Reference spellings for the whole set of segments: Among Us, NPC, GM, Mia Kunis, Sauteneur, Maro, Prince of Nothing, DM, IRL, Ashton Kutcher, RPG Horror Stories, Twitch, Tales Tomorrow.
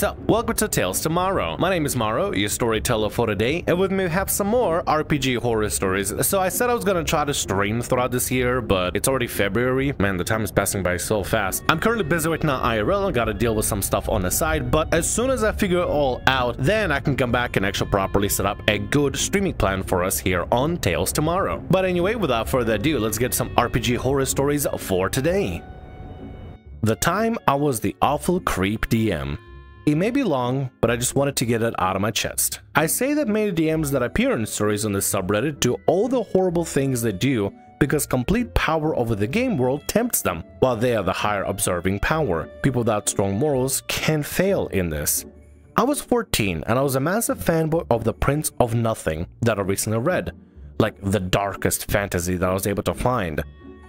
So, welcome to Tales Tomorrow. My name is Maro, your storyteller for today, and with me we have some more RPG horror stories. So I said I was gonna try to stream throughout this year, but it's already February. Man, the time is passing by so fast. I'm currently busy right now IRL, I gotta deal with some stuff on the side, but as soon as I figure it all out, then I can come back and actually properly set up a good streaming plan for us here on Tales Tomorrow. But anyway, without further ado, let's get some RPG horror stories for today. The time I was the awful creep DM. It may be long, but I just wanted to get it out of my chest. I say that many DMs that appear in stories on this subreddit do all the horrible things they do because complete power over the game world tempts them, while they are the higher observing power. People without strong morals can fail in this. I was 14 and I was a massive fanboy of the Prince of Nothing that I recently read, like the darkest fantasy that I was able to find.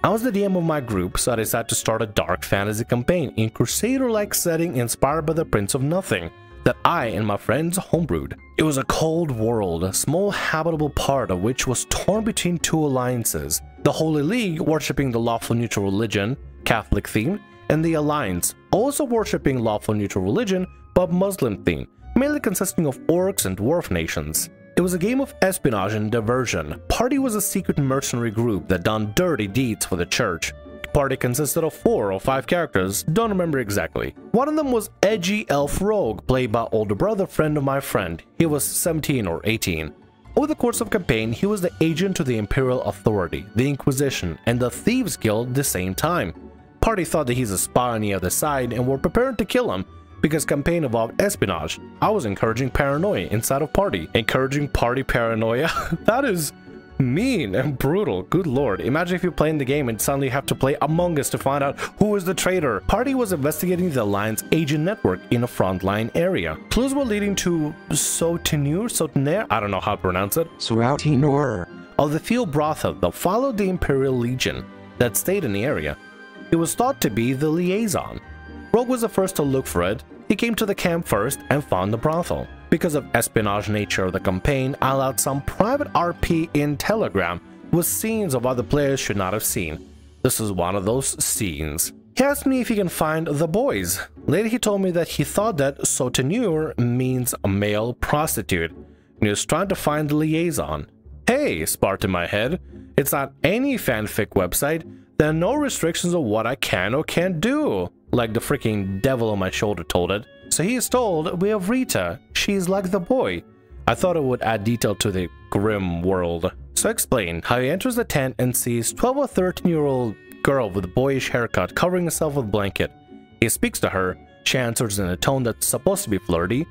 I was the DM of my group, so I decided to start a dark fantasy campaign in Crusader-like setting inspired by the Prince of Nothing that I and my friends homebrewed. It was a cold world, a small habitable part of which was torn between two alliances, the Holy League worshipping the lawful neutral religion, Catholic theme, and the Alliance, also worshipping lawful neutral religion but Muslim theme, mainly consisting of orcs and dwarf nations. It was a game of espionage and diversion. Party was a secret mercenary group that done dirty deeds for the church. Party consisted of 4 or 5 characters, don't remember exactly. One of them was edgy elf rogue, played by older brother friend of my friend. He was 17 or 18. Over the course of campaign, he was the agent to the Imperial Authority, the Inquisition, and the Thieves Guild at the same time. Party thought that he's a spy on the other side and were prepared to kill him, because campaign involved espionage. I was encouraging paranoia inside of party. Encouraging party paranoia? That is mean and brutal. Good lord. Imagine if you're playing the game and suddenly you have to play Among Us to find out who is the traitor. Party was investigating the Alliance agent network in a frontline area. Clues were leading to Sauteneur? I don't know how to pronounce it. Sauteneur. Of the field brothel that followed the Imperial Legion that stayed in the area. It was thought to be the liaison. Rogue was the first to look for it. He came to the camp first and found the brothel. Because of espionage nature of the campaign, I allowed some private RP in Telegram with scenes of other players should not have seen. This is one of those scenes. He asked me if he can find the boys. Later he told me that he thought that Sauteneur means a male prostitute, and he was trying to find the liaison. Hey, sparked in my head, it's not any fanfic website. There are no restrictions on what I can or can't do, like the freaking devil on my shoulder told it. So he is told, we have Rita, she's like the boy. I thought it would add detail to the grim world. So I explained how he enters the tent and sees 12 or 13-year-old girl with a boyish haircut covering herself with a blanket. He speaks to her, she answers in a tone that's supposed to be flirty,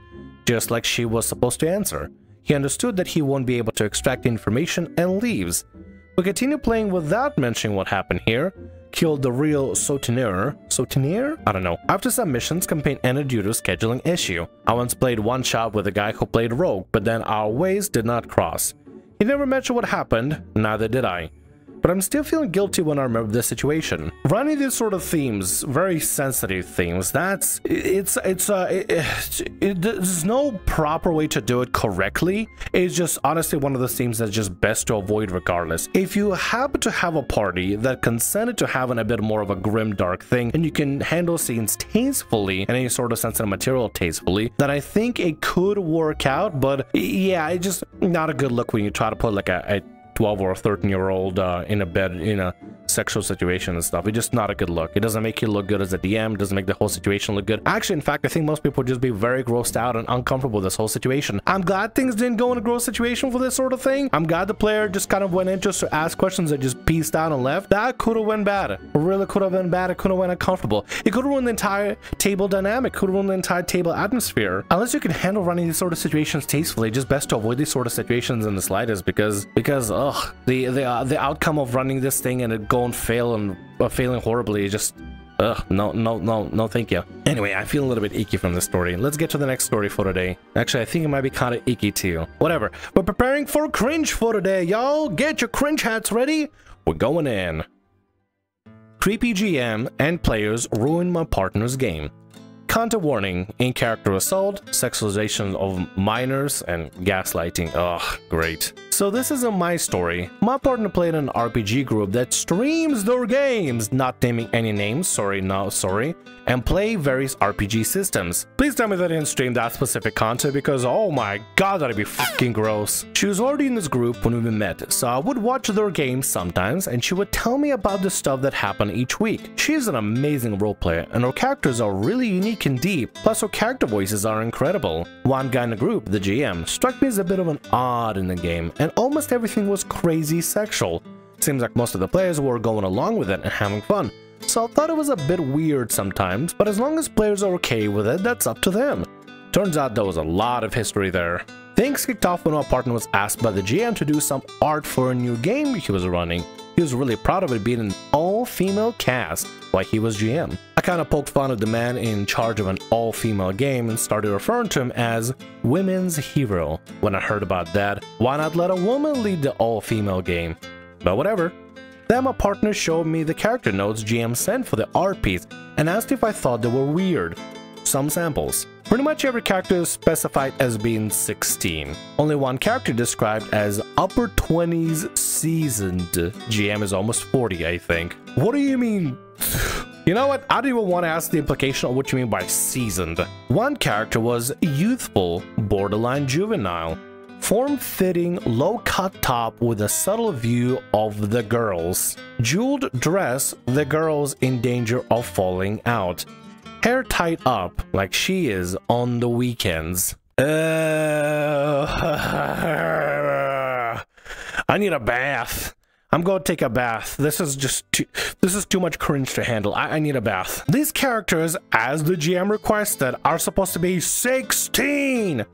just like she was supposed to answer. He understood that he won't be able to extract the information and leaves. We continue playing without mentioning what happened here. Killed the real Sauteneur. Sauteneur? I don't know. After some missions, campaign ended due to a scheduling issue. I once played one shot with a guy who played Rogue, but then our ways did not cross. He never mentioned what happened, neither did I. But I'm still feeling guilty when I remember this situation. Running these sort of themes, very sensitive themes, there's no proper way to do it correctly. It's just honestly one of those themes that's just best to avoid regardless. If you happen to have a party that consented to having a bit more of a grim dark thing, and you can handle scenes tastefully and any sort of sensitive material tastefully, then I think it could work out. But yeah, it's just not a good look when you try to put like a 12 or 13-year-old in a bed in a sexual situation and stuff. It's just not a good look. It doesn't make you look good as a DM. It doesn't make the whole situation look good. Actually, in fact, I think most people would just be very grossed out and uncomfortable with this whole situation. I'm glad things didn't go in a gross situation for this sort of thing. I'm glad the player just kind of went in just to ask questions and just peaced out and left. That could have went bad. It really could have went bad. It could have went uncomfortable. It could have ruined the entire table dynamic. Could have ruined the entire table atmosphere. Unless you can handle running these sort of situations tastefully, just best to avoid these sort of situations in the slightest because ugh, the outcome of running this thing and it going and fail and failing horribly is just no thank you. Anyway, I feel a little bit icky from this story. Let's get to the next story for today. Actually, I think it might be kind of icky too. Whatever. We're preparing for cringe for today, y'all. Get your cringe hats ready. We're going in. Creepy GM and players ruined my partner's game. Content warning: in-character assault, sexualization of minors, and gaslighting. Ugh, great. So this isn't my story. My partner played in an RPG group that streams their games, not naming any names, sorry, and play various RPG systems. Please tell me that I didn't stream that specific content because oh my god, that'd be fucking gross. She was already in this group when we met, so I would watch their games sometimes and she would tell me about the stuff that happened each week. She's an amazing role player and her characters are really unique and deep, plus her character voices are incredible. One guy in the group, the GM, struck me as a bit of an odd in the game and almost everything was crazy sexual. Seems like most of the players were going along with it and having fun. So I thought it was a bit weird sometimes, but as long as players are okay with it, that's up to them. Turns out there was a lot of history there. Things kicked off when our partner was asked by the GM to do some art for a new game he was running. He was really proud of it being an all-female cast while he was GM. I kind of poked fun at the man in charge of an all-female game and started referring to him as Women's Hero. When I heard about that, why not let a woman lead the all-female game? But whatever. Then my partner showed me the character notes GM sent for the art piece and asked if I thought they were weird. Some samples. Pretty much every character is specified as being 16. Only one character described as upper 20s seasoned. GM is almost 40, I think. What do you mean? You know what? I don't even want to ask the implication of what you mean by seasoned. One character was youthful, borderline juvenile. Form-fitting, low-cut top with a subtle view of the girls. Jeweled dress, the girls in danger of falling out. Hair tied up, like she is on the weekends. I need a bath. I'm going to take a bath. This is too much cringe to handle. I need a bath. These characters, as the GM requested, are supposed to be 16!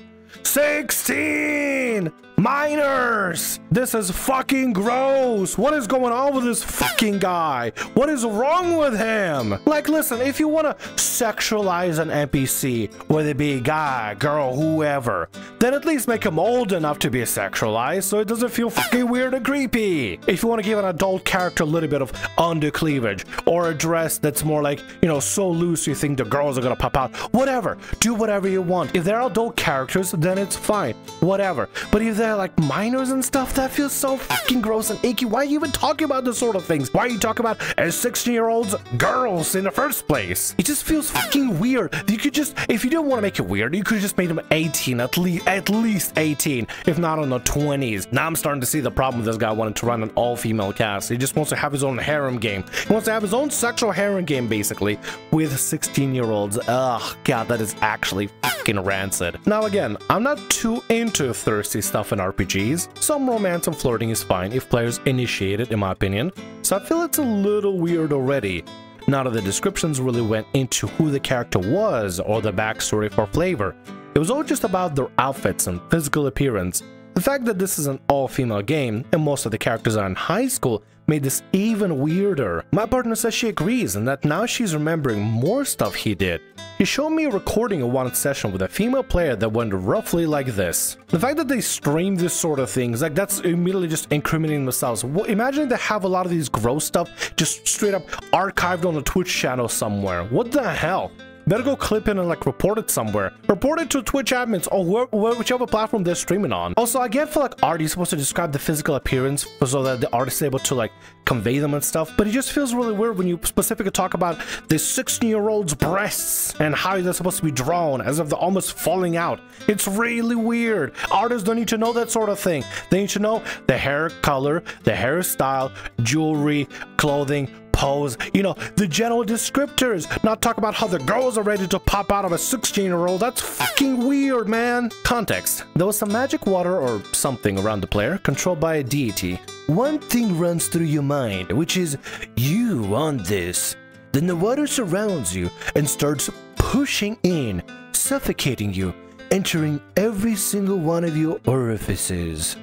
16 minors. This is fucking gross. What is going on with this fucking guy? What is wrong with him? Like, listen, if you want to sexualize an NPC, whether it be a guy, girl, whoever, then at least make him old enough to be sexualized so it doesn't feel fucking weird and creepy. If you want to give an adult character a little bit of under cleavage or a dress that's more like, you know, so loose you think the girls are gonna pop out, whatever, do whatever you want. If they're adult characters, then it's fine, whatever. But if they're like minors and stuff, that feels so fucking gross and icky. Why are you even talking about those sort of things? Why are you talking about as 16-year-olds girls in the first place? It just feels fucking weird. You could just, if you didn't want to make it weird, you could just make them 18, at least 18, if not on the 20s. Now I'm starting to see the problem with this guy wanting to run an all-female cast. He just wants to have his own harem game. He wants to have his own sexual harem game, basically, with 16-year-olds. Ugh, god, that is actually fucking rancid. Now again, I'm not too into thirsty stuff in RPGs. Some romance and flirting is fine if players initiate it, in my opinion, so I feel it's a little weird already. None of the descriptions really went into who the character was or the backstory for flavor. It was all just about their outfits and physical appearance. The fact that this is an all-female game and most of the characters are in high school made this even weirder. My partner says she agrees and that now she's remembering more stuff he did. He showed me a recording of one session with a female player that went roughly like this. The fact that they stream this sort of things, like, that's immediately just incriminating themselves. Well, imagine they have a lot of these gross stuff just straight up archived on a Twitch channel somewhere. What the hell? Better go clip in and like report it somewhere. Report it to Twitch admins or whichever platform they're streaming on. Also, I get for like art, you're supposed to describe the physical appearance so that the artist is able to like convey them and stuff. But it just feels really weird when you specifically talk about the 16-year-old's breasts and how they're supposed to be drawn as if they're almost falling out. It's really weird. Artists don't need to know that sort of thing. They need to know the hair color, the hairstyle, jewelry, clothing, pose, you know, the general descriptors. Not talk about how the girls are ready to pop out of a 16-year-old. That's fucking weird, man. Context. There was some magic water or something around the player, controlled by a deity. One thing runs through your mind, which is, you want this. Then the water surrounds you and starts pushing in, suffocating you, entering every single one of your orifices.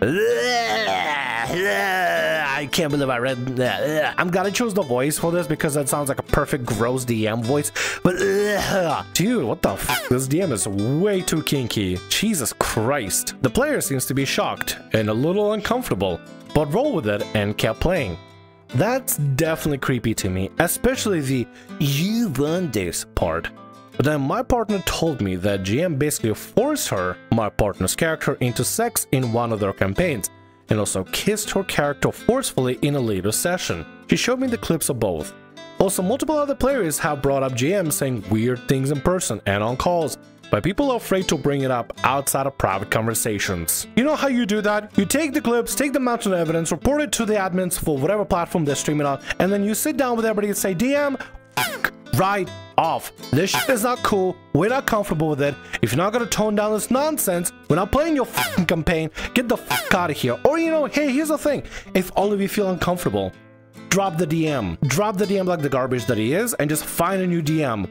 I can't believe I read that. I'm gonna choose the voice for this because that sounds like a perfect gross DM voice. But dude, what the fuck? This DM is way too kinky. Jesus Christ. The player seems to be shocked and a little uncomfortable, but roll with it and kept playing. That's definitely creepy to me, especially the "you want this" part. But then my partner told me that GM basically forced her, my partner's character, into sex in one of their campaigns. and also kissed her character forcefully in a later session. She showed me the clips of both. Also, multiple other players have brought up GM saying weird things in person and on calls, but people are afraid to bring it up outside of private conversations. You know how you do that? You take the clips, take the mountain of evidence, report it to the admins for whatever platform they're streaming on, and then you sit down with everybody and say, DM, right off. This shit is not cool. We're not comfortable with it. If you're not gonna tone down this nonsense, we're not playing your fucking campaign. Get the fuck out of here. Or, you know, hey, here's the thing. If only we feel uncomfortable. Drop the DM. Drop the DM like the garbage that he is and just find a new DM.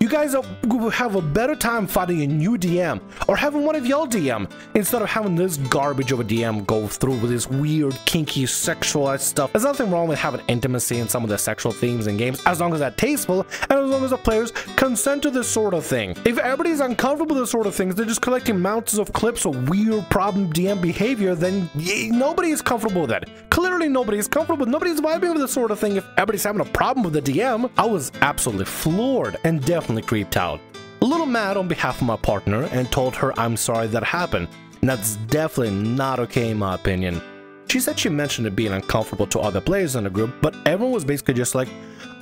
You guys will have a better time finding a new DM or having one of y'all DM instead of having this garbage of a DM go through with this weird, kinky, sexualized stuff. There's nothing wrong with having intimacy in some of the sexual themes and games as long as that's tasteful and as long as the players consent to this sort of thing. If everybody's uncomfortable with this sort of things, they're just collecting mountains of clips of weird problem DM behavior, then nobody is comfortable with that. Clearly nobody is comfortable. Nobody's vibing with this sort of thing if everybody's having a problem with the DM. I was absolutely floored and definitely creeped out. A little mad on behalf of my partner and told her I'm sorry that happened. And that's definitely not okay in my opinion. She said she mentioned it being uncomfortable to other players in the group, but everyone was basically just like,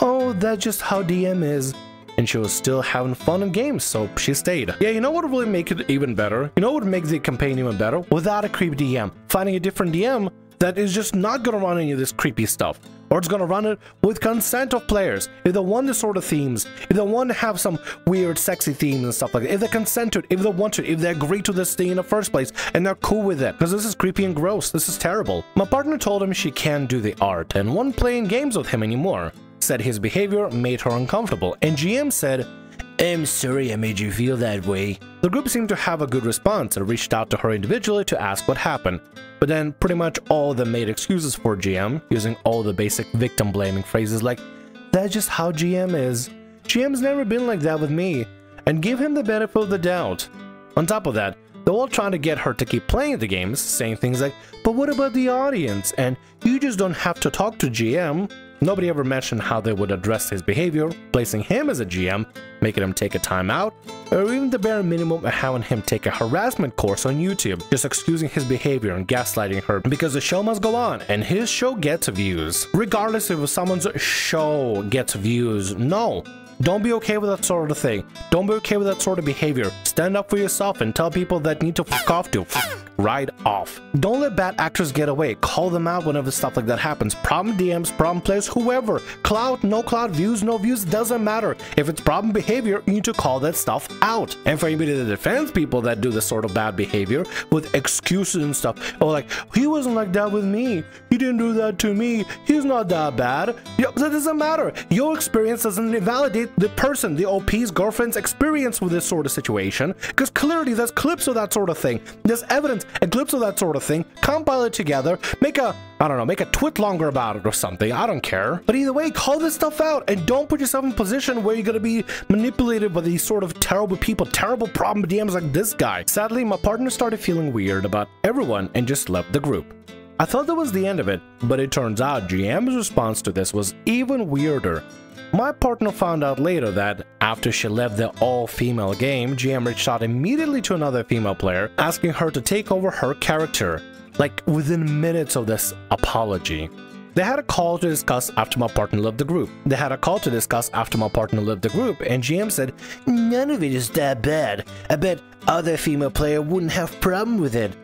oh, that's just how DM is. And she was still having fun in games, so she stayed. Yeah, you know what would really make it even better? You know what would make the campaign even better? Without a creep DM. Finding a different DM that is just not gonna run any of this creepy stuff. Or it's gonna run it with consent of players. If they want this sort of themes, if they want to have some weird sexy themes and stuff like that, if they consent to it, if they want to, if they agree to this thing in the first place and they're cool with it, because this is creepy and gross, this is terrible. My partner told him she can't do the art and won't play in games with him anymore. Said his behavior made her uncomfortable, and GM said, I'm sorry I made you feel that way. The group seemed to have a good response and reached out to her individually to ask what happened. But then pretty much all of them made excuses for GM, using all the basic victim blaming phrases like, that's just how GM is. GM's never been like that with me. And give him the benefit of the doubt. On top of that, they're all trying to get her to keep playing the games, saying things like, but what about the audience? And you just don't have to talk to GM. Nobody ever mentioned how they would address his behavior, placing him as a GM, making him take a time out, or even the bare minimum of having him take a harassment course on YouTube, just excusing his behavior and gaslighting her because the show must go on and his show gets views. Regardless if someone's show gets views, no. Don't be okay with that sort of thing. Don't be okay with that sort of behavior. Stand up for yourself and tell people that need to fuck off to fuck right off. Don't let bad actors get away. Call them out whenever stuff like that happens. Problem DMs, problem players, whoever. Clout, no clout, views, no views, doesn't matter. If it's problem behavior, you need to call that stuff out. And for anybody that defends people that do this sort of bad behavior with excuses and stuff, or like, he wasn't like that with me. He didn't do that to me. He's not that bad. That doesn't matter. Your experience doesn't invalidate the person, the OP's girlfriend's experience with this sort of situation, because clearly there's clips of that sort of thing, there's evidence, a clips of that sort of thing, compile it together, make a, I don't know, make a twit longer about it or something, I don't care. But either way, call this stuff out and don't put yourself in a position where you're gonna be manipulated by these sort of terrible people, terrible problem DMs like this guy. Sadly, my partner started feeling weird about everyone and just left the group. I thought that was the end of it, but it turns out GM's response to this was even weirder. My partner found out later that, after she left the all-female game, GM reached out immediately to another female player, asking her to take over her character, like within minutes of this apology. They had a call to discuss after my partner left the group. And GM said, none of it is that bad. I bet other female player wouldn't have problem with it.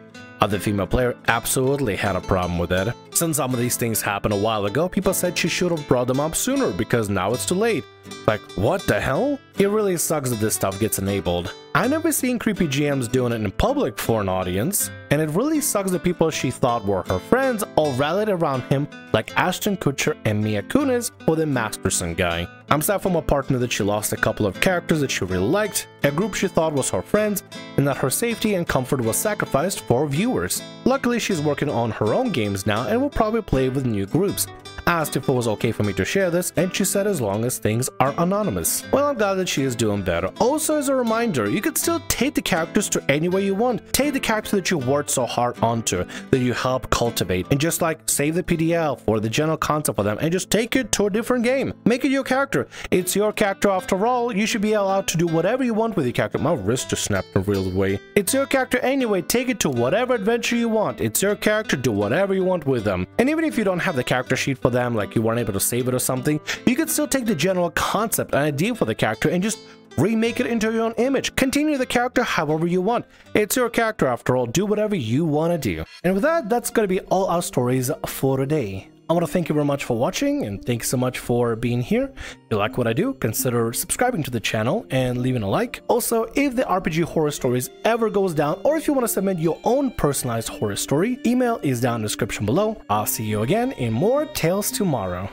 Other female player absolutely had a problem with it. Since some of these things happened a while ago, people said she should have brought them up sooner because now it's too late. Like, what the hell? It really sucks that this stuff gets enabled. I never seen creepy GMs doing it in public for an audience, and it really sucks that people she thought were her friends all rallied around him, like Ashton Kutcher and Mia Kunis or the Masterson guy. I'm sad for my partner that she lost a couple of characters that she really liked, a group she thought was her friends, and that her safety and comfort was sacrificed for viewers. Luckily, she's working on her own games now and will probably play with new groups. asked if it was okay for me to share this, and she said as long as things are anonymous. Well, I'm glad that she is doing better. Also, as a reminder, you can still take the characters to any way you want. Take the character that you worked so hard onto, that you help cultivate, and just like save the PDF or the general concept for them and just take it to a different game. Make it your character. It's your character after all. You should be allowed to do whatever you want with your character. My wrist just snapped in a real way. It's your character anyway. Take it to whatever adventure you want. It's your character. Do whatever you want with them. And even if you don't have the character sheet for them, like you weren't able to save it or something, you can still take the general concept and idea for the character and just remake it into your own image. Continue the character however you want. It's your character after all. Do whatever you want to do. And with that, that's going to be all our stories for today. I want to thank you very much for watching, and thanks so much for being here. If you like what I do, consider subscribing to the channel and leaving a like. Also, if the RPG horror stories ever goes down, or if you want to submit your own personalized horror story, email is down in the description below. I'll see you again in more Tales tomorrow.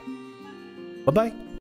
Bye-bye.